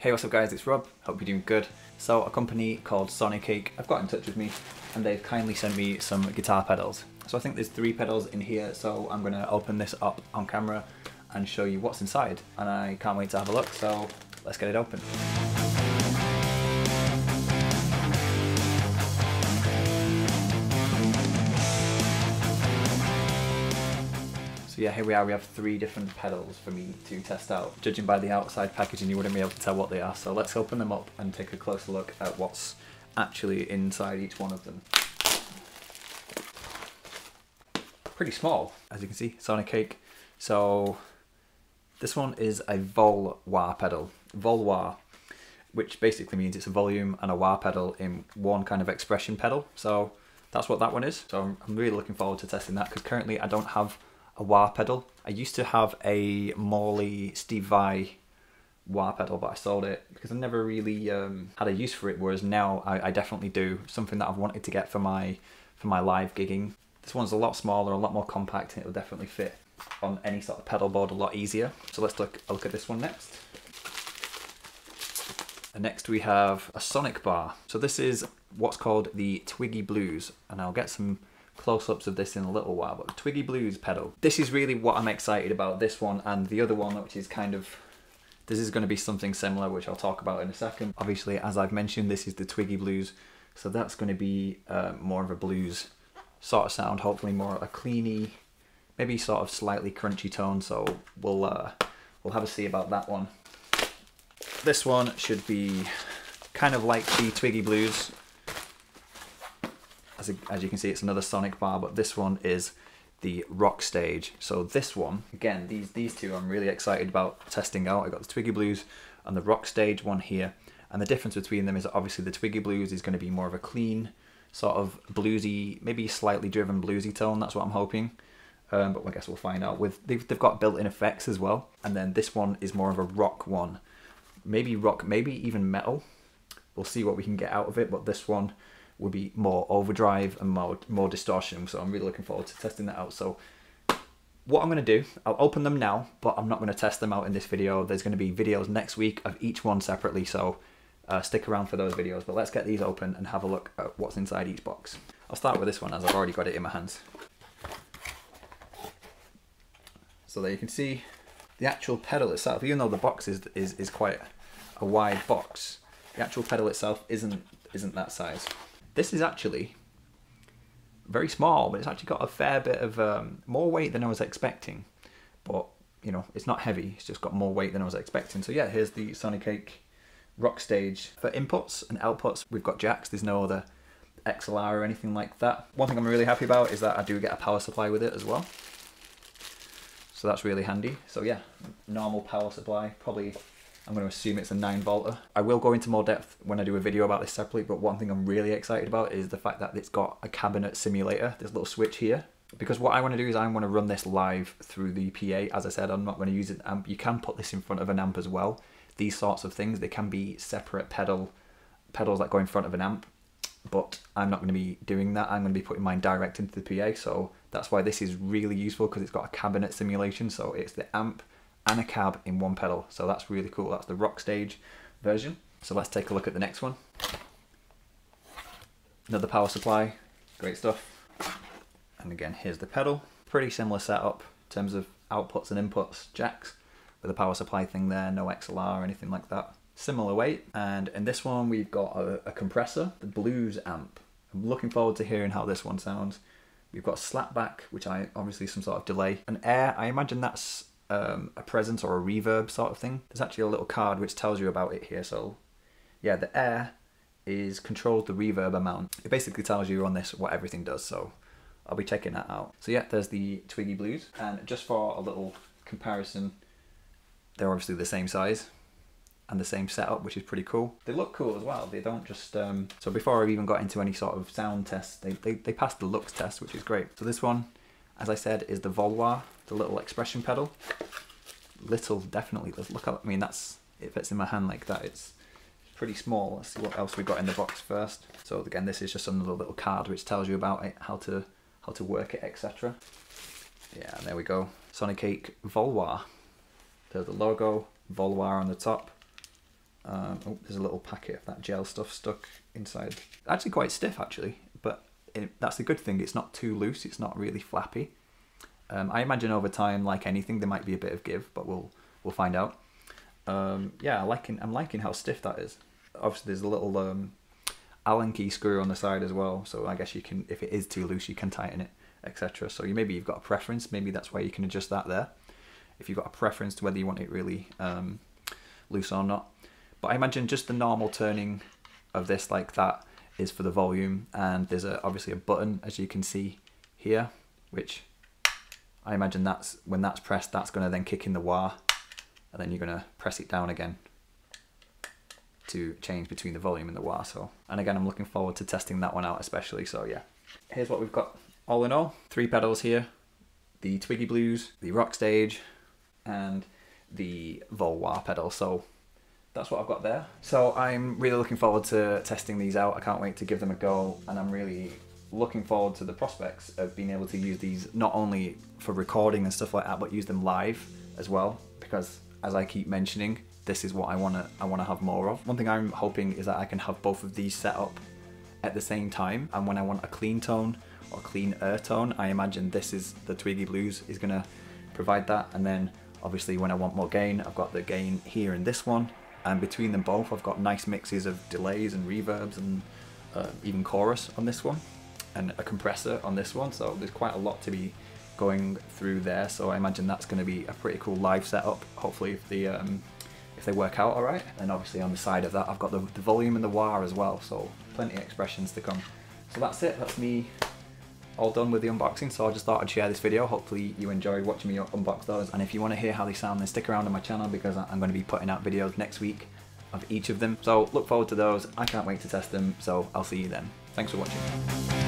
Hey, what's up guys, it's Rob, hope you're doing good. So a company called Sonicake have got in touch with me and they've kindly sent me some guitar pedals. So I think there's 3 pedals in here, so I'm going to open this up on camera and show you what's inside. And I can't wait to have a look, so let's get it open. So yeah, here we are, we have 3 different pedals for me to test out. Judging by the outside packaging, you wouldn't be able to tell what they are, so let's open them up and take a closer look at what's actually inside each one of them. Pretty small, as you can see, Sonicake. So this one is a Volwah pedal. Volwah, which basically means it's a volume and a wah pedal in one kind of expression pedal. So that's what that one is. So I'm really looking forward to testing that, because currently I don't have a wah pedal. I used to have a Morley Steve Vai wah pedal, but I sold it because I never really had a use for it, whereas now I definitely do. Something that I've wanted to get for my live gigging. This one's a lot smaller, a lot more compact, and it'll definitely fit on any sort of pedal board a lot easier. So let's look at this one next. And next we have a sonic bar. So this is what's called the Twiggy Blues, and I'll get some close-ups of this in a little while, but Twiggy Blues pedal. This is really what I'm excited about, this one and the other one, which is kind of, this is going to be something similar, which I'll talk about in a second. Obviously, as I've mentioned, this is the Twiggy Blues, so that's going to be more of a blues sort of sound, hopefully more a cleany, maybe sort of slightly crunchy tone, so we'll have a see about that one. This one should be kind of like the Twiggy Blues. As you can see, it's another sonic bar, but this one is the Rockstage. So this one, again, these two I'm really excited about testing out. I got the Twiggy Blues and the Rockstage one here. And the difference between them is that obviously the Twiggy Blues is going to be more of a clean, sort of bluesy, maybe slightly driven bluesy tone. That's what I'm hoping. But I guess we'll find out. They've got built-in effects as well. And then this one is more of a rock one. Maybe rock, maybe even metal. We'll see what we can get out of it, but this one will be more overdrive and more distortion, so I'm really looking forward to testing that out. So what I'm going to do, I'll open them now, but I'm not going to test them out in this video. There's going to be videos next week of each one separately, so stick around for those videos, but let's get these open and have a look at what's inside each box. I'll start with this one as I've already got it in my hands. So there you can see the actual pedal itself, even though the box is quite a wide box, the actual pedal itself isn't that size. This is actually very small, but it's actually got a fair bit of more weight than I was expecting. But, you know, it's not heavy, it's just got more weight than I was expecting. So yeah, here's the Sonicake Rockstage. For inputs and outputs, we've got jacks, there's no other XLR or anything like that. One thing I'm really happy about is that I do get a power supply with it as well. So that's really handy. So yeah, normal power supply, probably I'm going to assume it's a 9-volter. I will go into more depth when I do a video about this separately, but one thing I'm really excited about is the fact that it's got a cabinet simulator, this little switch here. Because what I want to do is I want to run this live through the PA. As I said, I'm not going to use an amp. You can put this in front of an amp as well. These sorts of things, they can be separate pedals that go in front of an amp, but I'm not going to be doing that. I'm going to be putting mine direct into the PA, so that's why this is really useful, because it's got a cabinet simulation, so it's the amp and a cab in one pedal, so that's really cool. That's the Rockstage version. So let's take a look at the next one. Another power supply, great stuff. And again, here's the pedal. Pretty similar setup in terms of outputs and inputs, jacks, with a power supply thing there, no XLR or anything like that. Similar weight, and in this one we've got a compressor, the blues amp. I'm looking forward to hearing how this one sounds. We've got a slapback, which I obviously some sort of delay. An air, I imagine that's a presence or a reverb sort of thing. There's actually a little card which tells you about it here. So yeah, the air is controls the reverb amount. It basically tells you on this what everything does, so I'll be checking that out. So yeah, there's the Twiggy Blues, and just for a little comparison, they're obviously the same size and the same setup, which is pretty cool. They look cool as well, they don't just so before I've even got into any sort of sound test, they passed the looks test, which is great. So this one, as I said, is the Volwah, the little expression pedal. Little, definitely, let's look at, I mean, that's, it fits in my hand like that, it's pretty small. Let's see what else we got in the box first. So again, this is just another little card which tells you about it, how to work it, etc. Yeah, there we go. Sonicake Volwah. There's the logo, Volwah on the top, Oh, there's a little packet of that gel stuff stuck inside. Actually quite stiff actually, but that's the good thing. It's not too loose, it's not really flappy. I imagine over time, like anything, there might be a bit of give, but we'll find out. Yeah, I'm liking how stiff that is. Obviously there's a little Allen key screw on the side as well, so I guess you can, if it is too loose, you can tighten it, etc. So maybe you've got a preference, maybe that's why you can adjust that there, if you've got a preference to whether you want it really loose or not. But I imagine just the normal turning of this like that is for the volume, and there's obviously a button, as you can see here, which I imagine that's when that's pressed, that's going to then kick in the wah, and then you're going to press it down again to change between the volume and the wah. So, and again, I'm looking forward to testing that one out especially. So yeah, here's what we've got all in all. 3 pedals here: the Twiggy Blues, the Rockstage, and the Volwah pedal. So that's what I've got there. So I'm really looking forward to testing these out. I can't wait to give them a go, and I'm really looking forward to the prospects of being able to use these not only for recording and stuff like that, but use them live as well, because as I keep mentioning, this is what I wanna have more of. One thing I'm hoping is that I can have both of these set up at the same time, and when I want a clean tone or cleaner tone, I imagine this is the Twiggy Blues is gonna provide that, and then obviously when I want more gain, I've got the gain here in this one, and between them both I've got nice mixes of delays and reverbs and even chorus on this one, and a compressor on this one, so there's quite a lot to be going through there. So I imagine that's going to be a pretty cool live setup, hopefully, if they work out all right. And obviously on the side of that I've got the volume and the wah as well, so plenty of expressions to come. So that's it, that's me all done with the unboxing, so I just thought I'd share this video. Hopefully you enjoyed watching me unbox those, and if you want to hear how they sound, then stick around on my channel, because I'm going to be putting out videos next week of each of them, so look forward to those. I can't wait to test them, so I'll see you then. Thanks for watching.